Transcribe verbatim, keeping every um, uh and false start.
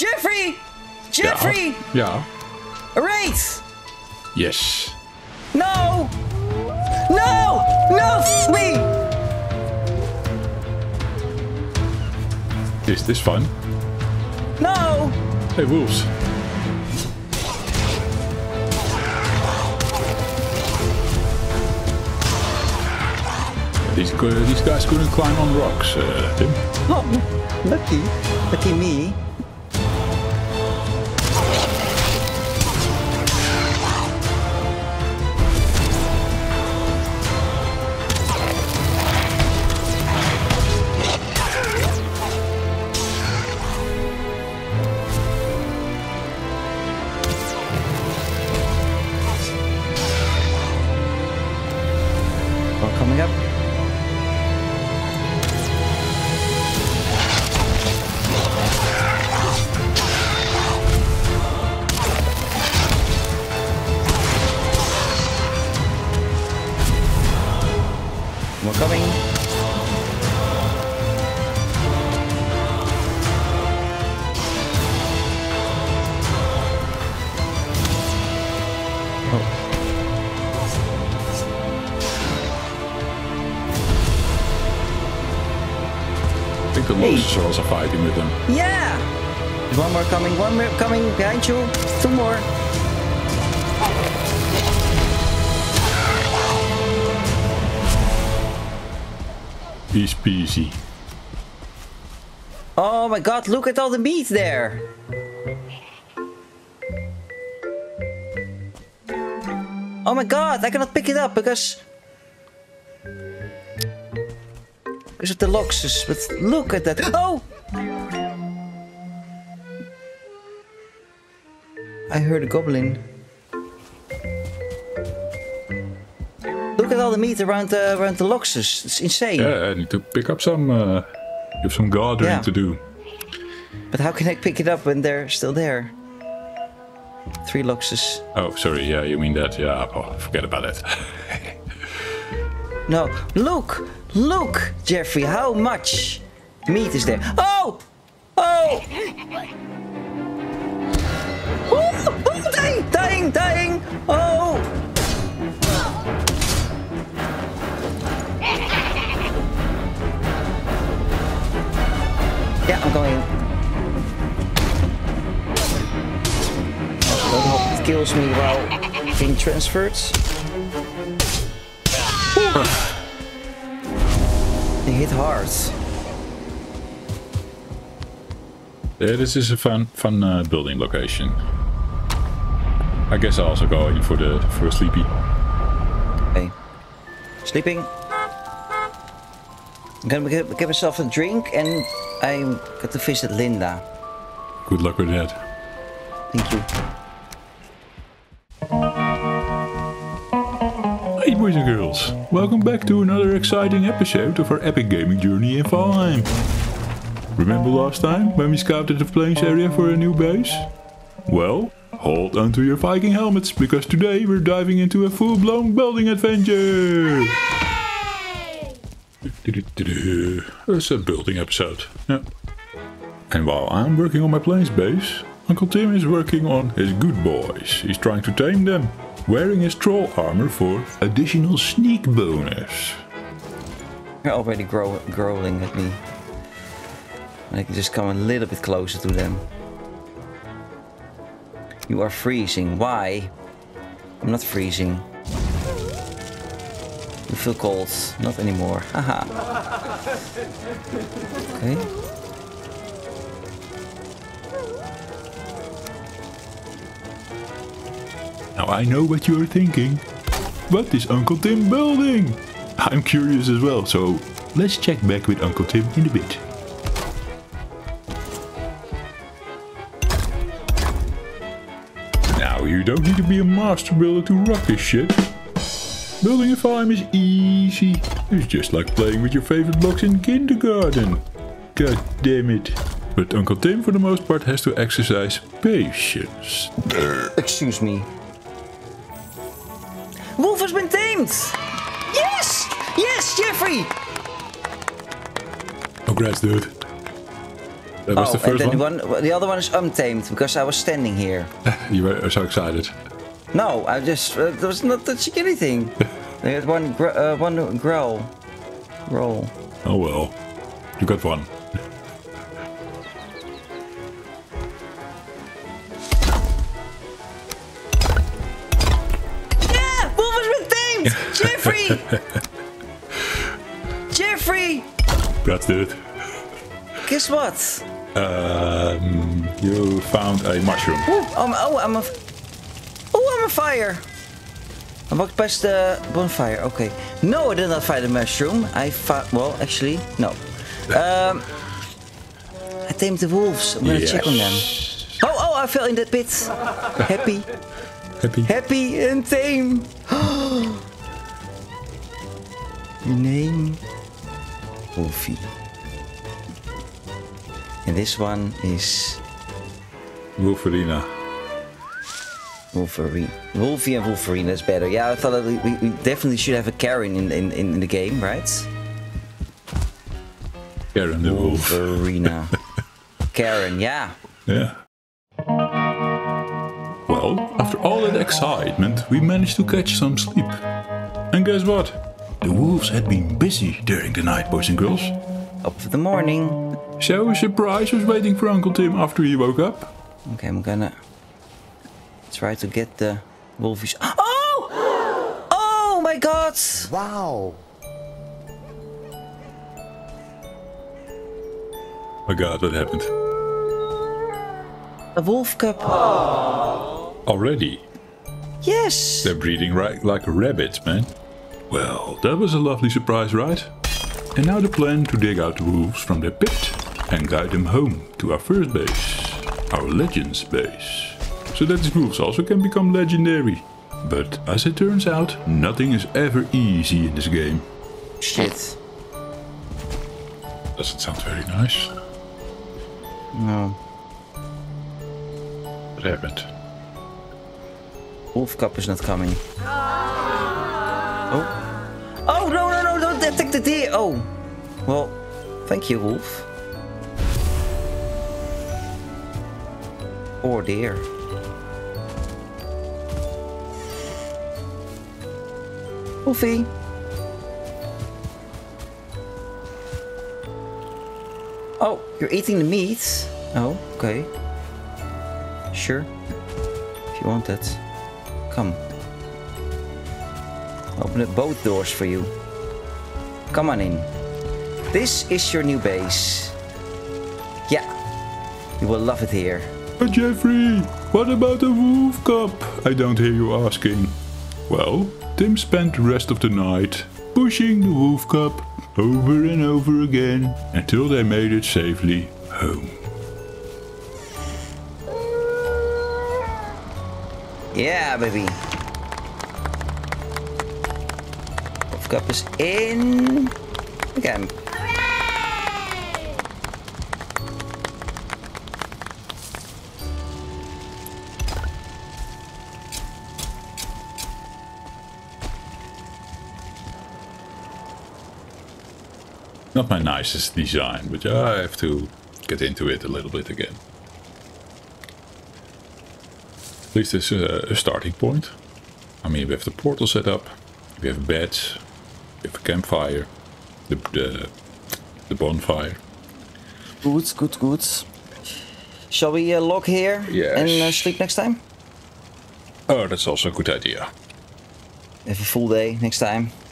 Jeffrey! Jeffrey! Ja. ja. Race! Yes. No! No! No! Me! Is this fun? No! Hey, wolves. These, uh, these guys couldn't climb on rocks, uh, Tim. Oh, lucky. Lucky me. The Lox are also fighting with them. Yeah! One more coming, one more coming behind you. Two more. Easy peasy. Oh my god, look at all the meat there! Oh my god, I cannot pick it up because... Because of the Loxes, but look at that. Oh! I heard a goblin. Look at all the meat around the, around the Loxes. It's insane. Yeah, I need to pick up some. Uh, you have some gardening yeah. to do. But how can I pick it up when they're still there? Three Loxes. Oh, sorry. Yeah, you mean that. Yeah, oh, forget about that. No, look! Look, Jeffrey, how much meat is there? Oh! Oh! Oh! Oh! Dying! Dying! Dying! Oh! Yeah, I'm going in. Oh, that kills me while being transferred. Oh. They hit hard. Yeah, this is a fun, fun uh, building location. I guess I'll also go in for the for a sleepy. Okay, sleeping. I'm gonna get, get myself a drink, and I'm got to visit Linda. Good luck with that. Thank you. Hey boys and girls, welcome back to another exciting episode of our epic gaming journey in Valheim. Remember last time when we scouted the Plains area for a new base? Well, hold onto your Viking helmets, because today we're diving into a full-blown building adventure! That's a building episode. Yeah. And while I'm working on my Plains base, Uncle Tim is working on his good boys. He's trying to tame them, wearing his troll armor for additional sneak bonus. They're already grow growling at me. I can just come a little bit closer to them. You are freezing. Why? I'm not freezing. You feel cold. Not anymore. Haha. Okay. Now I know what you're thinking. What is Uncle Tim building? I'm curious as well, so let's check back with Uncle Tim in a bit. Now you don't need to be a master builder to rock this shit. Building a farm is easy. It's just like playing with your favorite blocks in kindergarten. God damn it. But Uncle Tim for the most part has to exercise patience. Excuse me. Wolf has been tamed! Yes! Yes, Jeffrey! Congrats, dude. That was oh, the first and one? one? The other one is untamed, because I was standing here. You were so excited. No, I just uh, there was not touching anything. I had one gr uh, one growl. Roll. Oh well, you got one. Yeah, what was with names? Jeffrey. Jeffrey. That's it. Guess what? Um, you found a mushroom. Ooh, um, oh, I'm a. Oh, I'm a fire. I walked past the bonfire. Okay. No, I did not find a mushroom. I found. Well, actually, no. Um, I tamed the wolves. I'm gonna yes. check on them. Oh, oh! I fell in that pit. Happy. Happy. Happy and tame. Name. Wolfie. And this one is... Wolverina. Wolverine. Wolfie and Wolverine, that's better. Yeah, I thought that we, we definitely should have a Karen in, in, in the game, right? Karen the Wolf. Wolverina. Karen, yeah. Yeah. Well, after all that excitement, we managed to catch some sleep. And guess what? The wolves had been busy during the night, boys and girls. Up for the morning. So a surprise was waiting for Uncle Tim after he woke up. Okay, I'm gonna try to get the wolfies. Oh! Oh my God! Wow! My God, what happened? A wolf cup. Oh. Already? Yes. They're breeding right like rabbits, man. Well, that was a lovely surprise, right? And now the plan to dig out the wolves from their pit and guide them home to our first base, our Legends base, so that these wolves also can become legendary. But as it turns out, nothing is ever easy in this game. Shit. Doesn't sound very nice. No. What happened? Wolf cup is not coming. Oh. Oh no no no! Don't attack the deer! Oh, well, thank you, wolf. Or deer. Wolfie. Oh, you're eating the meat. Oh, okay. Sure. If you want that, come. Open up both doors for you. Come on in. This is your new base. Yeah, you will love it here. But Jeffrey, what about the wolf cup? I don't hear you asking. Well, Tim spent the rest of the night pushing the wolf cup over and over again until they made it safely home. Yeah, baby. Cup is in again. Hooray! Not my nicest design, but I have to get into it a little bit again. At least it's a, a starting point. I mean, we have the portal set up, we have beds. We have a campfire, the, the, the bonfire. Good, good, good. Shall we uh, log here yes. and uh, sleep next time? Oh, that's also a good idea. Have a full day next time.